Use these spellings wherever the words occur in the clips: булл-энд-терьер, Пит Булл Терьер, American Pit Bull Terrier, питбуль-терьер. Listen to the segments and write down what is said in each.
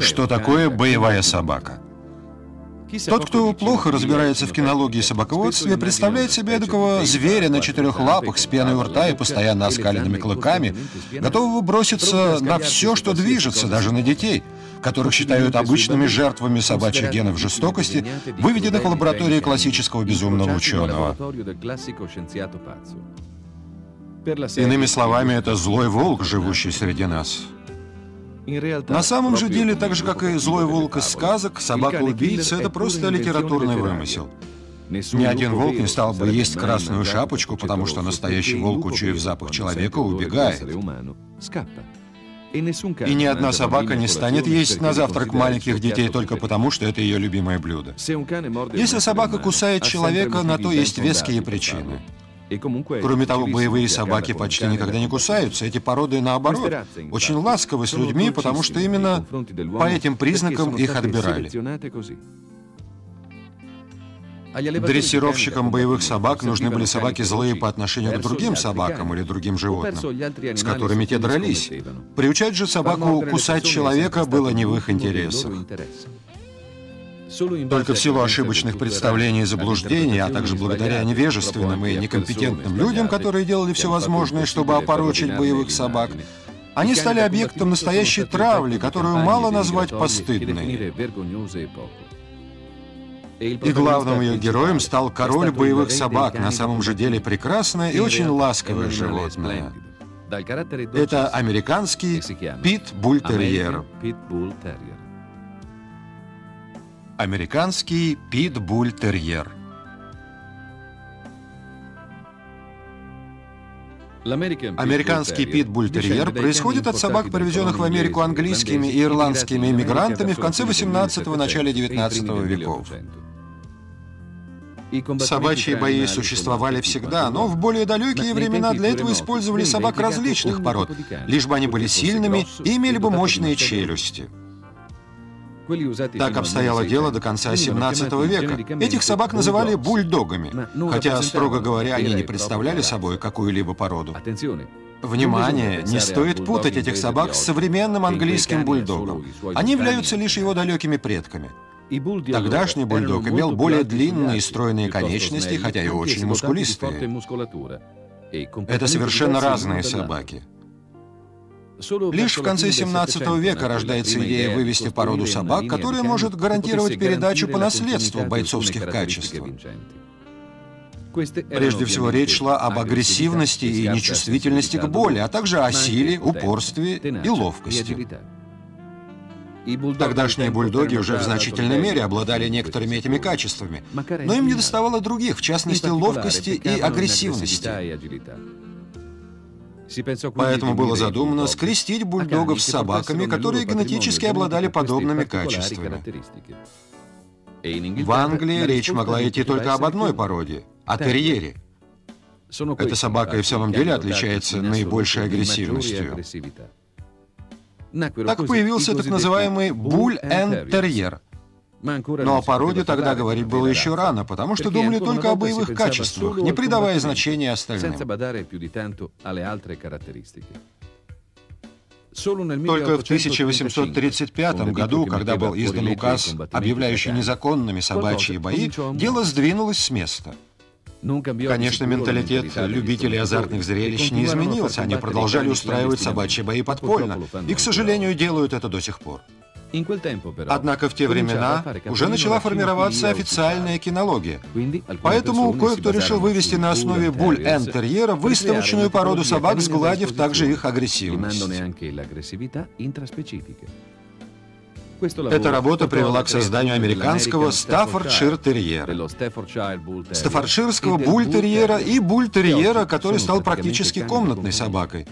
Что такое боевая собака? Тот, кто плохо разбирается в кинологии и собаководстве, представляет себе такого зверя на четырех лапах, с пеной у рта и постоянно оскаленными клыками, готового броситься на все, что движется, даже на детей, которых считают обычными жертвами собачьих генов жестокости, выведенных в лаборатории классического безумного ученого. Иными словами, это злой волк, живущий среди нас. На самом же деле, так же, как и злой волк из сказок, собака-убийца — это просто литературный вымысел. Ни один волк не стал бы есть красную шапочку, потому что настоящий волк, учуяв запах человека, убегает. И ни одна собака не станет есть на завтрак маленьких детей только потому, что это ее любимое блюдо. Если собака кусает человека, на то есть веские причины. Кроме того, боевые собаки почти никогда не кусаются. Эти породы, наоборот, очень ласковы с людьми, потому что именно по этим признакам их отбирали. Дрессировщикам боевых собак нужны были собаки злые по отношению к другим собакам или другим животным, с которыми те дрались. Приучать же собаку кусать человека было не в их интересах. Только в силу ошибочных представлений и заблуждений, а также благодаря невежественным и некомпетентным людям, которые делали все возможное, чтобы опорочить боевых собак, они стали объектом настоящей травли, которую мало назвать постыдной. И главным ее героем стал король боевых собак, на самом же деле прекрасное и очень ласковое животное. Это американский Пит Булл Терьер. Американский Пит Булл Терьер. Американский Пит Булл Терьер происходит от собак, привезенных в Америку английскими и ирландскими иммигрантами в конце 18-го, начале 19 веков. Собачьи бои существовали всегда, но в более далекие времена для этого использовали собак различных пород, лишь бы они были сильными и имели бы мощные челюсти. Так обстояло дело до конца 17 века. Этих собак называли бульдогами, хотя, строго говоря, они не представляли собой какую-либо породу. Внимание, не стоит путать этих собак с современным английским бульдогом. Они являются лишь его далекими предками. Тогдашний бульдог имел более длинные и стройные конечности, хотя и очень мускулистые. Это совершенно разные собаки. Лишь в конце 17 века рождается идея вывести породу собак, которая может гарантировать передачу по наследству бойцовских качеств. Прежде всего, речь шла об агрессивности и нечувствительности к боли, а также о силе, упорстве и ловкости. Тогдашние бульдоги уже в значительной мере обладали некоторыми этими качествами, но им недоставало других, в частности, ловкости и агрессивности. Поэтому было задумано скрестить бульдогов с собаками, которые генетически обладали подобными качествами. В Англии речь могла идти только об одной породе – о терьере. Эта собака и в самом деле отличается наибольшей агрессивностью. Так появился так называемый булл-энд-терьер. Но о породе тогда говорить было еще рано, потому что думали только о боевых качествах, не придавая значения остальным. Только в 1835 году, когда был издан указ, объявляющий незаконными собачьи бои, дело сдвинулось с места. Конечно, менталитет любителей азартных зрелищ не изменился, они продолжали устраивать собачьи бои подпольно, и, к сожалению, делают это до сих пор. Однако в те времена уже начала формироваться официальная кинология, поэтому кое-кто решил вывести на основе булл-энд-терьера выставочную породу собак, сгладив также их агрессивность. Эта работа привела к созданию американского стаффордшир-терьера, стаффордширского булл-терьера и булл-терьера, который стал практически комнатной собакой.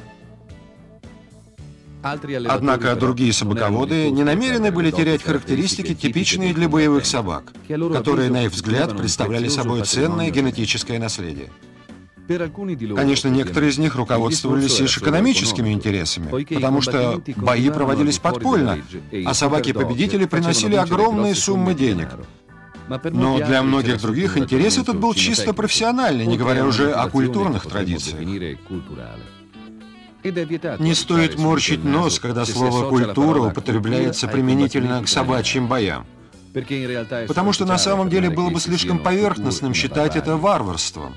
Однако другие собаководы не намерены были терять характеристики, типичные для боевых собак, которые, на их взгляд, представляли собой ценное генетическое наследие. Конечно, некоторые из них руководствовались лишь экономическими интересами, потому что бои проводились подпольно, а собаки-победители приносили огромные суммы денег. Но для многих других интерес этот был чисто профессиональный, не говоря уже о культурных традициях. Не стоит морщить нос, когда слово «культура» употребляется применительно к собачьим боям. Потому что на самом деле было бы слишком поверхностным считать это варварством.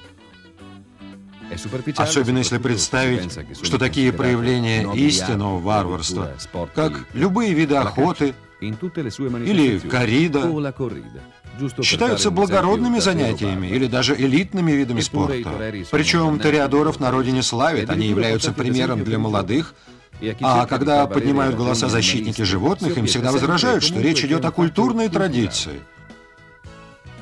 Особенно если представить, что такие проявления истинного варварства, как любые виды охоты или коррида, считаются благородными занятиями или даже элитными видами спорта. Причем тореадоров на родине славят, они являются примером для молодых, а когда поднимают голоса защитники животных, им всегда возражают, что речь идет о культурной традиции.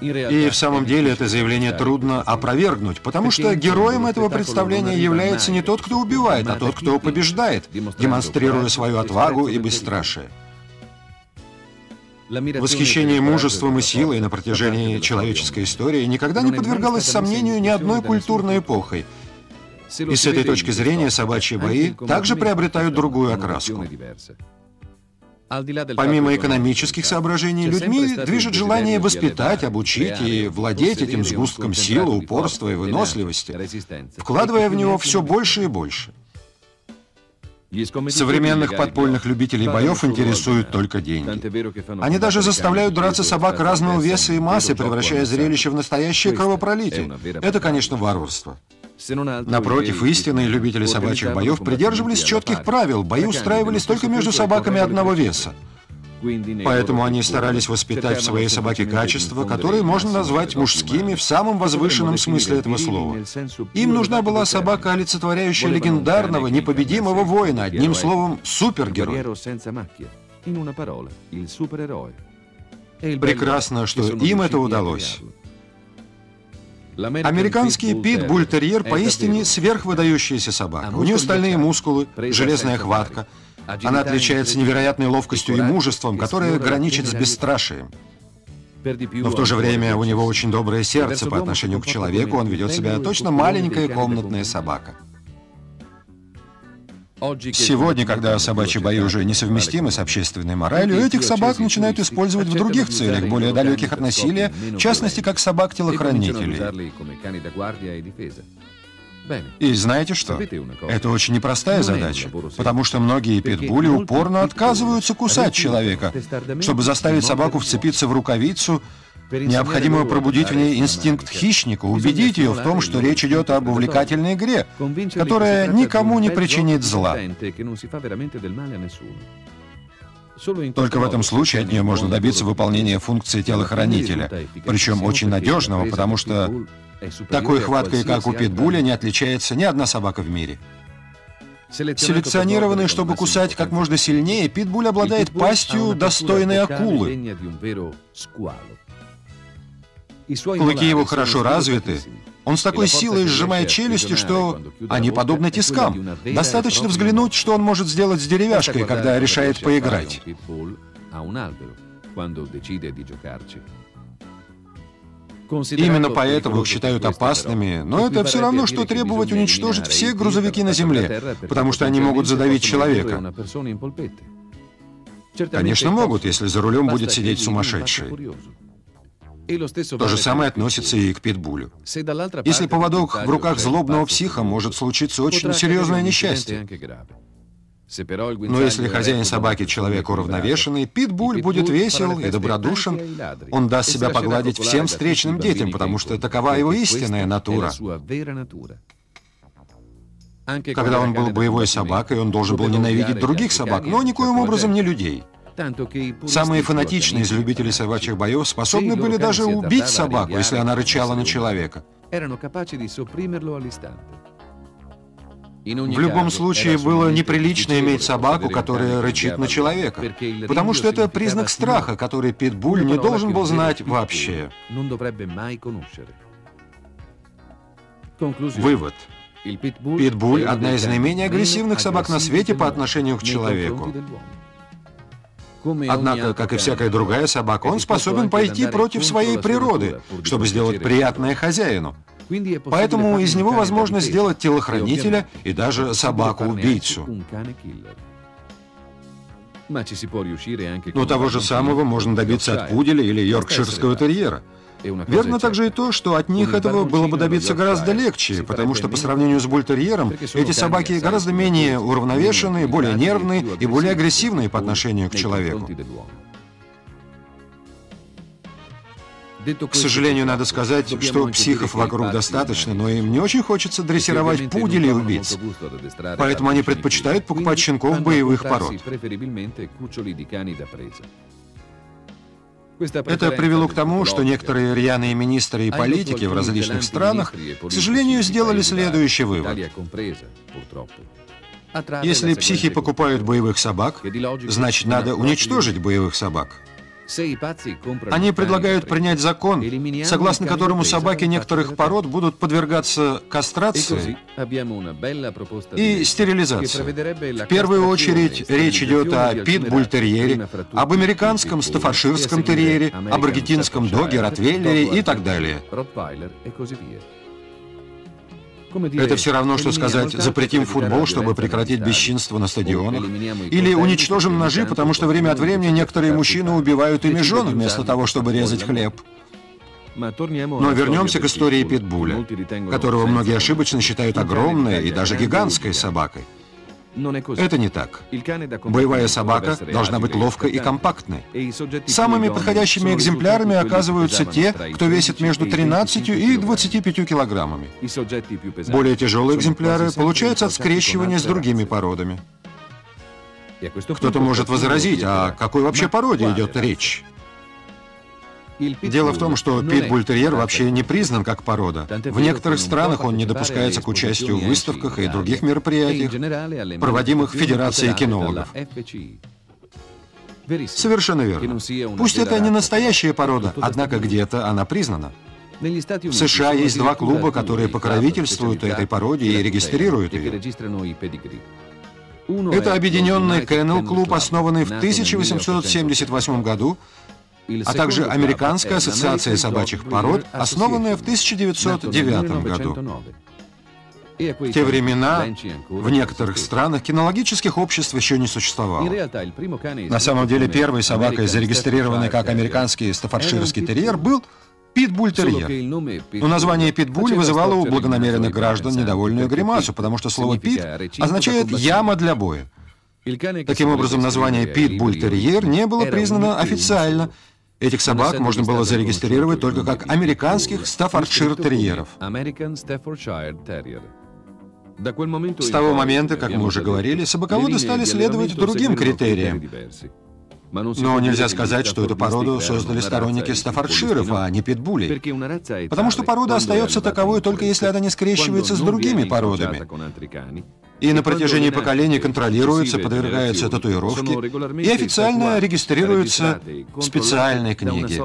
И в самом деле это заявление трудно опровергнуть, потому что героем этого представления является не тот, кто убивает, а тот, кто побеждает, демонстрируя свою отвагу и бесстрашие. Восхищение мужеством и силой на протяжении человеческой истории никогда не подвергалось сомнению ни одной культурной эпохой. И с этой точки зрения собачьи бои также приобретают другую окраску. Помимо экономических соображений, людьми движет желание воспитать, обучить и владеть этим сгустком силы, упорства и выносливости, вкладывая в него все больше и больше. Современных подпольных любителей боев интересуют только деньги. Они даже заставляют драться собак разного веса и массы, превращая зрелище в настоящее кровопролитие. Это, конечно, варварство. Напротив, истинные любители собачьих боев придерживались четких правил, бои устраивались только между собаками одного веса. Поэтому они старались воспитать в своей собаке качества, которые можно назвать мужскими в самом возвышенном смысле этого слова. Им нужна была собака, олицетворяющая легендарного, непобедимого воина, одним словом, супергероя. Прекрасно, что им это удалось. Американский Пит Булл Терьер поистине сверхвыдающаяся собака. У нее стальные мускулы, железная хватка. Она отличается невероятной ловкостью и мужеством, которое граничит с бесстрашием. Но в то же время у него очень доброе сердце по отношению к человеку, он ведет себя точно маленькая комнатная собака. Сегодня, когда собачьи бои уже несовместимы с общественной моралью, этих собак начинают использовать в других целях, более далеких от насилия, в частности, как собак-телохранителей. И знаете что? Это очень непростая задача, потому что многие питбули упорно отказываются кусать человека. Чтобы заставить собаку вцепиться в рукавицу, необходимо пробудить в ней инстинкт хищника, убедить ее в том, что речь идет об увлекательной игре, которая никому не причинит зла. Только в этом случае от нее можно добиться выполнения функции телохранителя, причем очень надежного, потому что такой хваткой, как у питбуля, не отличается ни одна собака в мире. Селекционированный, чтобы кусать как можно сильнее, питбуль обладает пастью достойной акулы. Клыки его хорошо развиты. Он с такой силой сжимает челюсти, что они подобны тискам. Достаточно взглянуть, что он может сделать с деревяшкой, когда решает поиграть. Именно поэтому их считают опасными, но это все равно, что требовать уничтожить все грузовики на земле, потому что они могут задавить человека. Конечно, могут, если за рулем будет сидеть сумасшедший. То же самое относится и к питбулю. Если поводок в руках злобного психа, может случиться очень серьезное несчастье. Но если хозяин собаки человек уравновешенный, питбуль будет весел и добродушен, он даст себя погладить всем встречным детям, потому что такова его истинная натура. Когда он был боевой собакой, он должен был ненавидеть других собак, но никоим образом не людей. Самые фанатичные из любителей собачьих боев способны были даже убить собаку, если она рычала на человека. В любом случае было неприлично иметь собаку, которая рычит на человека, потому что это признак страха, который питбуль не должен был знать вообще. Вывод. Питбуль – одна из наименее агрессивных собак на свете по отношению к человеку. Однако, как и всякая другая собака, он способен пойти против своей природы, чтобы сделать приятное хозяину. Поэтому из него возможно сделать телохранителя и даже собаку-убийцу. Но того же самого можно добиться от пуделя или йоркширского терьера. Верно также и то, что от них этого было бы добиться гораздо легче, потому что по сравнению с бультерьером эти собаки гораздо менее уравновешенные, более нервные и более агрессивные по отношению к человеку. К сожалению, надо сказать, что психов вокруг достаточно, но им не очень хочется дрессировать пуделей и убийц. Поэтому они предпочитают покупать щенков боевых пород. Это привело к тому, что некоторые рьяные министры и политики в различных странах, к сожалению, сделали следующий вывод. Если психи покупают боевых собак, значит, надо уничтожить боевых собак. Они предлагают принять закон, согласно которому собаки некоторых пород будут подвергаться кастрации и стерилизации. В первую очередь речь идет о питбуль-терьере, об американском стаффордширском терьере, об аргентинском доге, ротвейлере и так далее. Это все равно, что сказать, запретим футбол, чтобы прекратить бесчинство на стадионах, или уничтожим ножи, потому что время от времени некоторые мужчины убивают ими жен вместо того, чтобы резать хлеб. Но вернемся к истории питбуля, которого многие ошибочно считают огромной и даже гигантской собакой. Это не так. Боевая собака должна быть ловкой и компактной. Самыми подходящими экземплярами оказываются те, кто весит между 13 и 25 килограммами. Более тяжелые экземпляры получаются от скрещивания с другими породами. Кто-то может возразить, о какой вообще породе идет речь? Дело в том, что питбуль-терьер вообще не признан как порода. В некоторых странах он не допускается к участию в выставках и других мероприятиях, проводимых Федерацией кинологов. Совершенно верно. Пусть это не настоящая порода, однако где-то она признана. В США есть два клуба, которые покровительствуют этой породе и регистрируют ее. Это объединенный Kennel-клуб, основанный в 1878 году, а также Американская ассоциация собачьих пород, основанная в 1909 году. В те времена в некоторых странах кинологических обществ еще не существовало. На самом деле первой собакой, зарегистрированной как американский стаффордширский терьер, был питбуль-терьер. Но название питбуль вызывало у благонамеренных граждан недовольную гримасу, потому что слово «пит» означает «яма для боя». Таким образом, название питбуль-терьер не было признано официально. Этих собак можно было зарегистрировать только как американских стаффордшир-терьеров. С того момента, как мы уже говорили, собаководы стали следовать другим критериям. Но нельзя сказать, что эту породу создали сторонники стаффордширов, а не питбулей. Потому что порода остается таковой, только если она не скрещивается с другими породами. И на протяжении поколений контролируется, подвергается татуировке и официально регистрируется в специальной книге.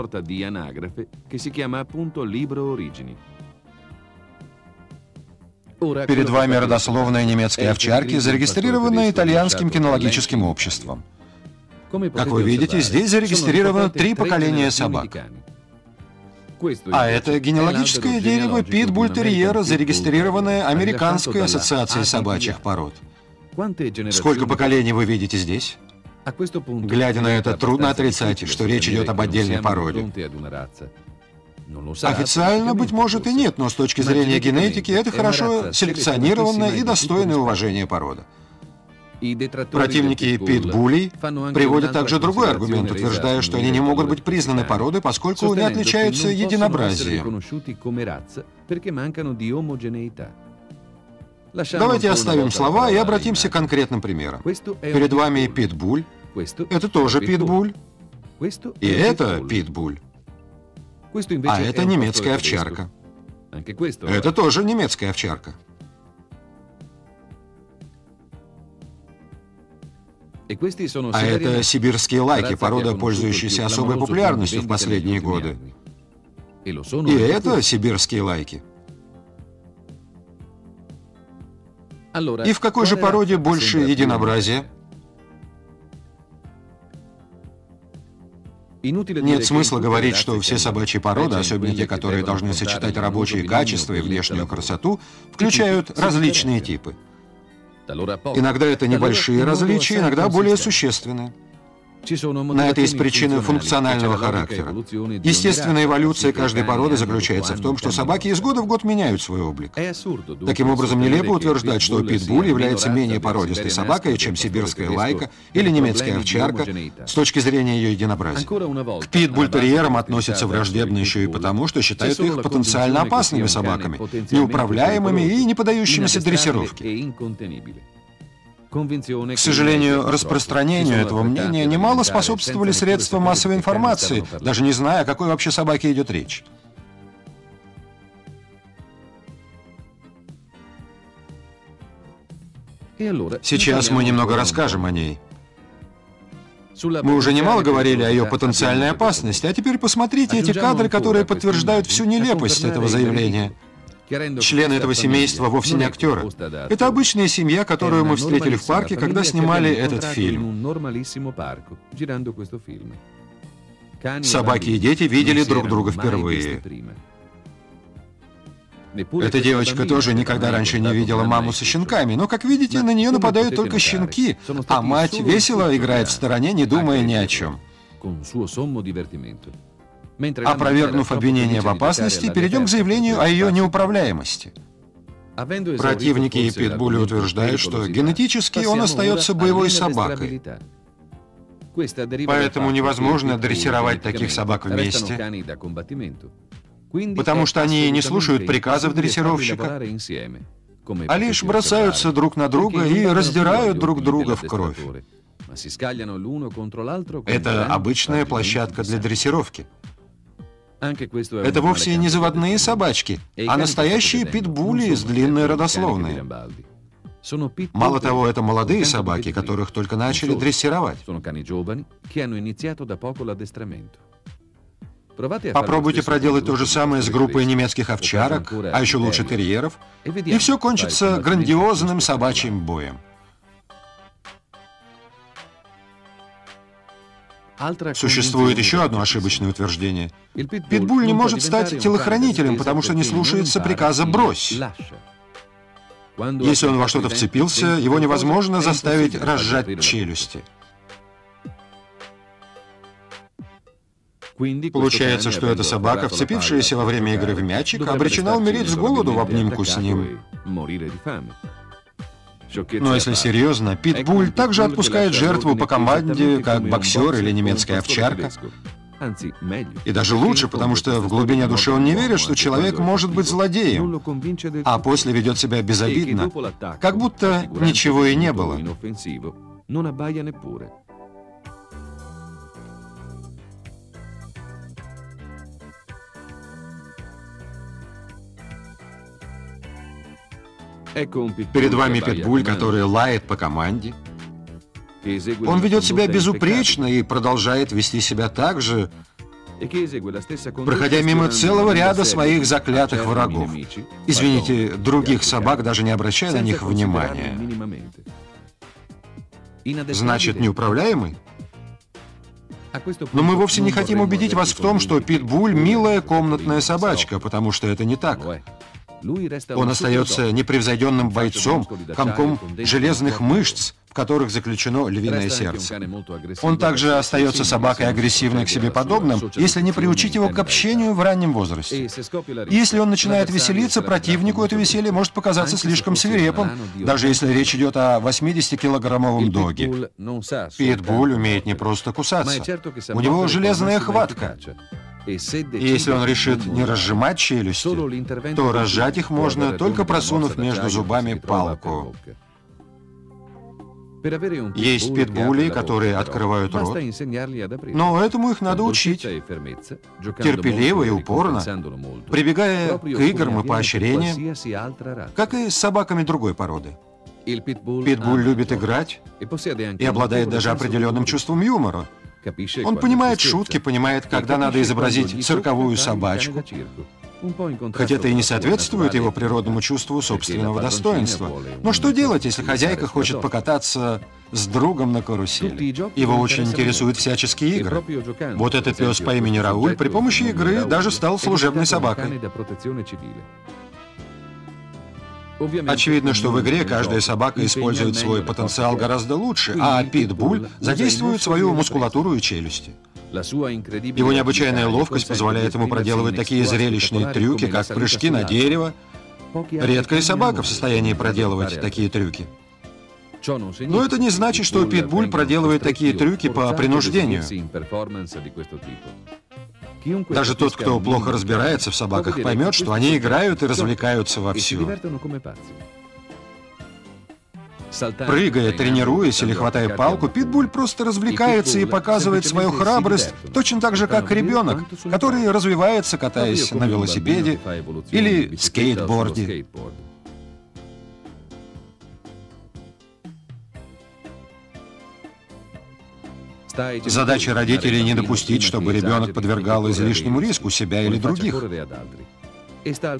Перед вами родословные немецкие овчарки, зарегистрированные итальянским кинологическим обществом. Как вы видите, здесь зарегистрировано 3 поколения собак. А это генеалогическое дерево питбуль-терьера, зарегистрированное Американской ассоциацией собачьих пород. Сколько поколений вы видите здесь? Глядя на это, трудно отрицать, что речь идет об отдельной породе. Официально, быть может, и нет, но с точки зрения генетики это хорошо селекционированная и достойная уважения порода. Противники питбулей приводят также другой аргумент, утверждая, что они не могут быть признаны породой, поскольку не отличаются единообразием. Давайте оставим слова и обратимся к конкретным примерам. Перед вами питбуль, это тоже питбуль, и это питбуль, а это немецкая овчарка. Это тоже немецкая овчарка. А это сибирские лайки, порода, пользующаяся особой популярностью в последние годы. И это сибирские лайки. И в какой же породе больше единообразия? Нет смысла говорить, что все собачьи породы, особенно те, которые должны сочетать рабочие качества и внешнюю красоту, включают различные типы. Иногда это небольшие различия, иногда более существенные. На это есть причины функционального характера. Естественная эволюция каждой породы заключается в том, что собаки из года в год меняют свой облик. Таким образом, нелепо утверждать, что питбуль является менее породистой собакой, чем сибирская лайка или немецкая овчарка, с точки зрения ее единообразия. К питбуль-терьерам относятся враждебно еще и потому, что считают их потенциально опасными собаками, неуправляемыми и не поддающимися дрессировке. К сожалению, распространению этого мнения немало способствовали средства массовой информации, даже не зная, о какой вообще собаке идет речь. Сейчас мы немного расскажем о ней. Мы уже немало говорили о ее потенциальной опасности, а теперь посмотрите эти кадры, которые подтверждают всю нелепость этого заявления. Члены этого семейства вовсе не актеры. Это обычная семья, которую мы встретили в парке, когда снимали этот фильм. Собаки и дети видели друг друга впервые. Эта девочка тоже никогда раньше не видела маму со щенками, но, как видите, на нее нападают только щенки, а мать весело играет в стороне, не думая ни о чем. Опровергнув обвинение в опасности, перейдем к заявлению о ее неуправляемости. Противники питбуля утверждают, что генетически он остается боевой собакой. Поэтому невозможно дрессировать таких собак вместе, потому что они не слушают приказов дрессировщика, а лишь бросаются друг на друга и раздирают друг друга в кровь. Это обычная площадка для дрессировки. Это вовсе не заводные собачки, а настоящие питбули с длинной родословной. Мало того, это молодые собаки, которых только начали дрессировать. Попробуйте проделать то же самое с группой немецких овчарок, а еще лучше терьеров, и все кончится грандиозным собачьим боем. Существует еще одно ошибочное утверждение. Питбуль не может стать телохранителем, потому что не слушается приказа «брось». Если он во что-то вцепился, его невозможно заставить разжать челюсти. Получается, что эта собака, вцепившаяся во время игры в мячик, обречена умереть с голоду в обнимку с ним. Но если серьезно, питбуль также отпускает жертву по команде, как боксер или немецкая овчарка. И даже лучше, потому что в глубине души он не верит, что человек может быть злодеем, а после ведет себя безобидно, как будто ничего и не было. Перед вами питбуль, который лает по команде. Он ведет себя безупречно и продолжает вести себя так же, проходя мимо целого ряда своих заклятых врагов. Извините, других собак, даже не обращая на них внимания. Значит, неуправляемый? Но мы вовсе не хотим убедить вас в том, что питбуль – милая комнатная собачка, потому что это не так. Он остается непревзойденным бойцом, комком железных мышц, в которых заключено львиное сердце. Он также остается собакой агрессивной к себе подобным, если не приучить его к общению в раннем возрасте. Если он начинает веселиться, противнику это веселье может показаться слишком свирепым, даже если речь идет о 80-килограммовом доге. Питбуль умеет не просто кусаться, у него железная хватка. И если он решит не разжимать челюсти, то разжать их можно, только просунув между зубами палку. Есть питбули, которые открывают рот, но этому их надо учить, терпеливо и упорно, прибегая к играм и поощрениям, как и с собаками другой породы. Питбуль любит играть и обладает даже определенным чувством юмора. Он понимает шутки, понимает, когда надо изобразить цирковую собачку, хотя это и не соответствует его природному чувству собственного достоинства. Но что делать, если хозяйка хочет покататься с другом на карусели? Его очень интересуют всяческие игры. Вот этот пес по имени Рауль при помощи игры даже стал служебной собакой. Очевидно, что в игре каждая собака использует свой потенциал гораздо лучше, а питбуль задействует свою мускулатуру и челюсти. Его необычайная ловкость позволяет ему проделывать такие зрелищные трюки, как прыжки на дерево. Редкая собака в состоянии проделывать такие трюки. Но это не значит, что питбуль проделывает такие трюки по принуждению. Даже тот, кто плохо разбирается в собаках, поймет, что они играют и развлекаются вовсю. Прыгая, тренируясь или хватая палку, питбуль просто развлекается и показывает свою храбрость, точно так же, как ребенок, который развивается, катаясь на велосипеде или скейтборде. Задача родителей — не допустить, чтобы ребенок подвергал излишнему риску себя или других.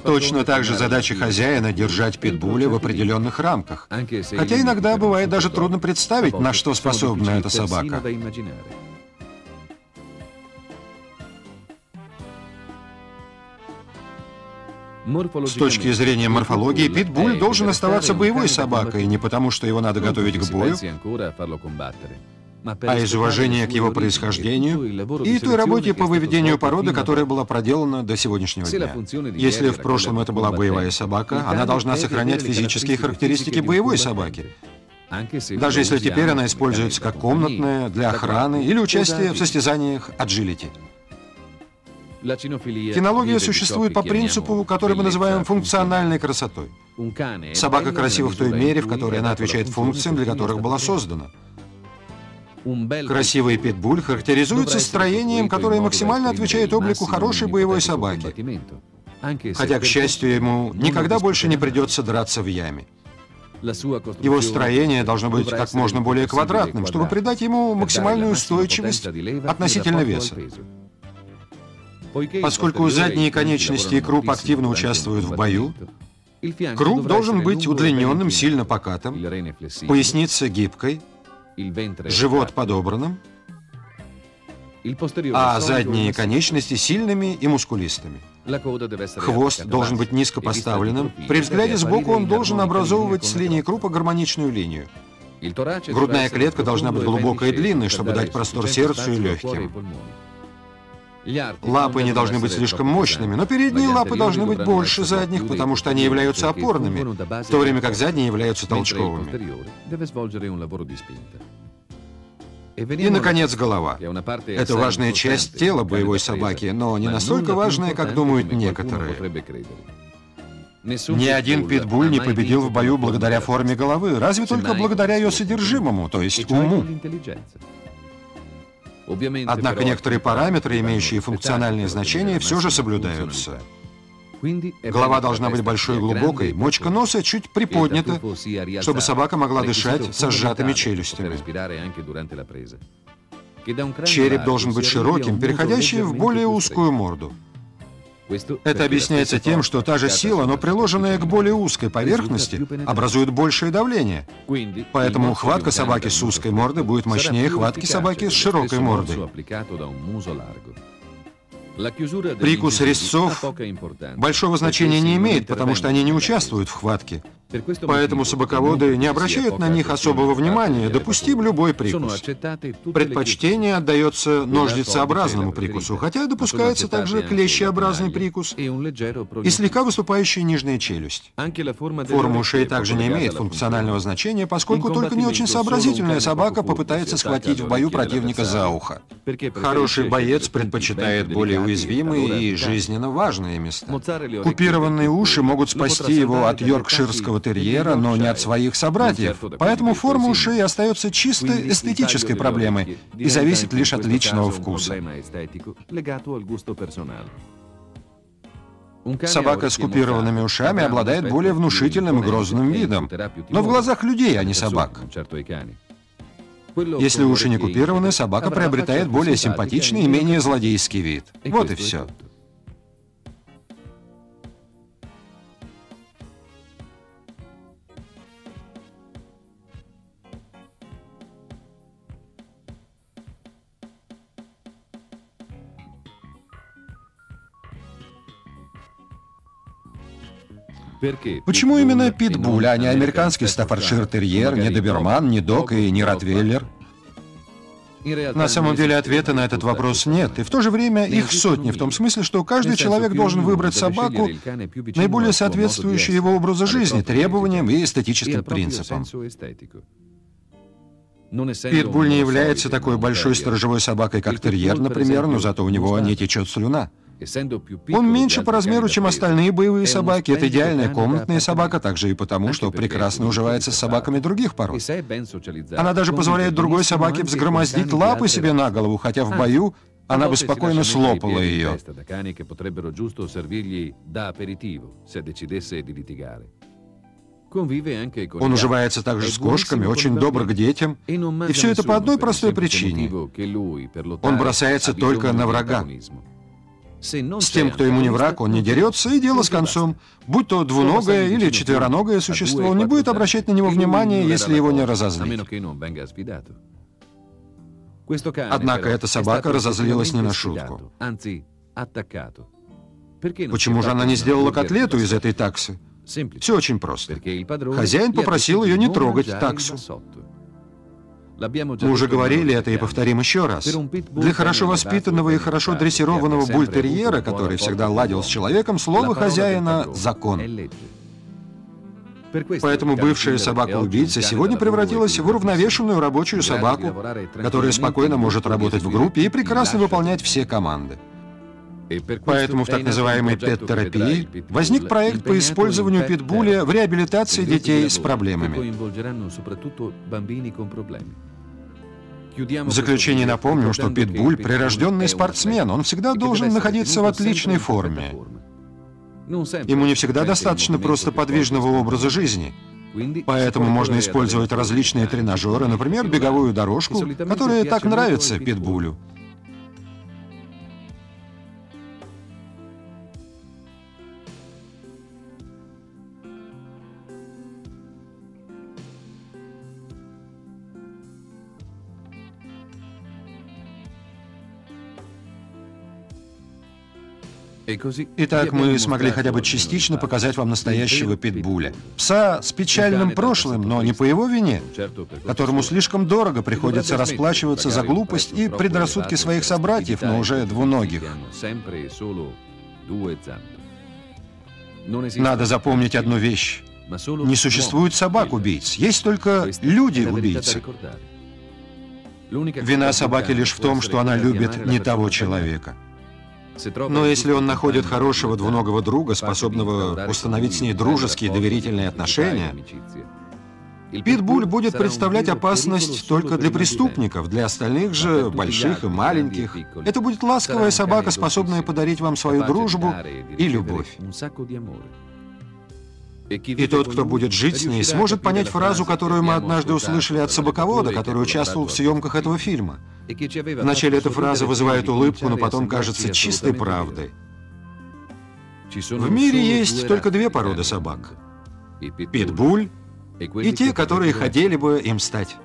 Точно так же задача хозяина — держать питбуля в определенных рамках. Хотя иногда бывает даже трудно представить, на что способна эта собака. С точки зрения морфологии, питбуль должен оставаться боевой собакой, не потому, что его надо готовить к бою, а из уважения к его происхождению и той работе по выведению породы, которая была проделана до сегодняшнего дня. Если в прошлом это была боевая собака, она должна сохранять физические характеристики боевой собаки, даже если теперь она используется как комнатная, для охраны или участия в состязаниях agility. Кинология существует по принципу, который мы называем функциональной красотой. Собака красива в той мере, в которой она отвечает функциям, для которых была создана. Красивый питбуль характеризуется строением, которое максимально отвечает облику хорошей боевой собаки. Хотя, к счастью, ему никогда больше не придется драться в яме. Его строение должно быть как можно более квадратным, чтобы придать ему максимальную устойчивость относительно веса. Поскольку задние конечности и круп активно участвуют в бою, круп должен быть удлиненным, сильно покатым, поясница гибкой, живот подобранным, а задние конечности сильными и мускулистыми. Хвост должен быть низко поставленным, при взгляде сбоку он должен образовывать с линии крупа гармоничную линию. Грудная клетка должна быть глубокой и длинной, чтобы дать простор сердцу и легким. Лапы не должны быть слишком мощными, но передние лапы должны быть больше задних, потому что они являются опорными, в то время как задние являются толчковыми. И, наконец, голова. Это важная часть тела боевой собаки, но не настолько важная, как думают некоторые. Ни один питбуль не победил в бою благодаря форме головы, разве только благодаря ее содержимому, то есть уму. Однако некоторые параметры, имеющие функциональные значения, все же соблюдаются. Голова должна быть большой и глубокой, мочка носа чуть приподнята, чтобы собака могла дышать со сжатыми челюстями. Череп должен быть широким, переходящий в более узкую морду. Это объясняется тем, что та же сила, но приложенная к более узкой поверхности, образует большее давление. Поэтому хватка собаки с узкой мордой будет мощнее хватки собаки с широкой мордой. Прикус резцов большого значения не имеет, потому что они не участвуют в хватке. Поэтому собаководы не обращают на них особого внимания, допустим любой прикус. Предпочтение отдается ножницеобразному прикусу, хотя допускается также клещеобразный прикус и слегка выступающая нижняя челюсть. Форма ушей также не имеет функционального значения, поскольку только не очень сообразительная собака попытается схватить в бою противника за ухо. Хороший боец предпочитает более уязвимые и жизненно важные места. Купированные уши могут спасти его от йоркширского терьера, но не от своих собратьев. Поэтому форма ушей остается чисто эстетической проблемой и зависит лишь от личного вкуса. Собака с купированными ушами обладает более внушительным и грозным видом, но в глазах людей, а не собак. Если уши не купированы, собака приобретает более симпатичный и менее злодейский вид. Вот и все. Почему именно питбуль, а не американский стаффордшир-терьер, не доберман, не дог и не ротвейлер? На самом деле ответа на этот вопрос нет, и в то же время их сотни, в том смысле, что каждый человек должен выбрать собаку, наиболее соответствующую его образу жизни, требованиям и эстетическим принципам. Питбуль не является такой большой сторожевой собакой, как терьер, например, но зато у него не течет слюна. Он меньше по размеру, чем остальные боевые собаки. Это идеальная комнатная собака, также и потому, что прекрасно уживается с собаками других пород. Она даже позволяет другой собаке взгромоздить лапы себе на голову, хотя в бою она бы спокойно слопала ее. Он уживается также с кошками, очень добр к детям, и все это по одной простой причине. Он бросается только на врага. С тем, кто ему не враг, он не дерется, и дело с концом. Будь то двуногое или четвероногое существо, он не будет обращать на него внимания, если его не разозлить. Однако эта собака разозлилась не на шутку. Почему же она не сделала котлету из этой таксы? Все очень просто. Хозяин попросил ее не трогать таксу. Мы уже говорили это и повторим еще раз. Для хорошо воспитанного и хорошо дрессированного бультерьера, который всегда ладил с человеком, слово хозяина – закон. Поэтому бывшая собака-убийца сегодня превратилась в уравновешенную рабочую собаку, которая спокойно может работать в группе и прекрасно выполнять все команды. Поэтому в так называемой пет-терапии возник проект по использованию питбуля в реабилитации детей с проблемами. В заключение напомню, что питбуль – прирожденный спортсмен, он всегда должен находиться в отличной форме. Ему не всегда достаточно просто подвижного образа жизни. Поэтому можно использовать различные тренажеры, например, беговую дорожку, которая так нравится питбулю. Итак, мы смогли хотя бы частично показать вам настоящего питбуля. Пса с печальным прошлым, но не по его вине, которому слишком дорого приходится расплачиваться за глупость и предрассудки своих собратьев, но уже двуногих. Надо запомнить одну вещь. Не существует собак-убийц, есть только люди-убийцы. Вина собаки лишь в том, что она любит не того человека. Но если он находит хорошего двуногого друга, способного установить с ней дружеские и доверительные отношения, питбуль будет представлять опасность только для преступников, для остальных же, больших и маленьких. Это будет ласковая собака, способная подарить вам свою дружбу и любовь. И тот, кто будет жить с ней, сможет понять фразу, которую мы однажды услышали от собаковода, который участвовал в съемках этого фильма. Вначале эта фраза вызывает улыбку, но потом кажется чистой правдой. В мире есть только две породы собак – питбуль и те, которые хотели бы им стать.